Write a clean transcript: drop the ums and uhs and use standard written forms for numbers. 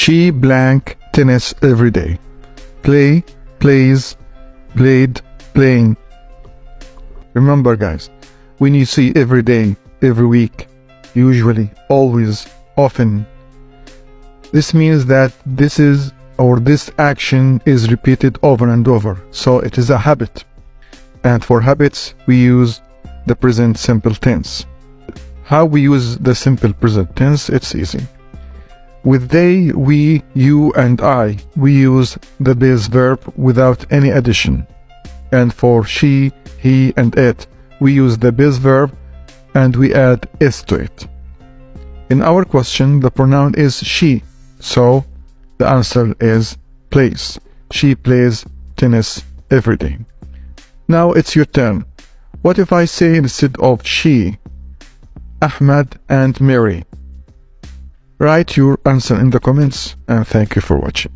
She blank tennis every day. Play, plays, played, playing. Remember guys, when you see every day, every week, usually, always, often, this means that this action is repeated over and over. So it is a habit. And for habits, we use the present simple tense. How we use the simple present tense, it's easy. With they, we, you, and I, we use the base verb without any addition. And for she, he, and it, we use the base verb and we add s to it. In our question, the pronoun is she, so the answer is plays. She plays tennis every day. Now it's your turn. What if I say instead of she, Ahmed and Mary? Write your answer in the comments, and thank you for watching.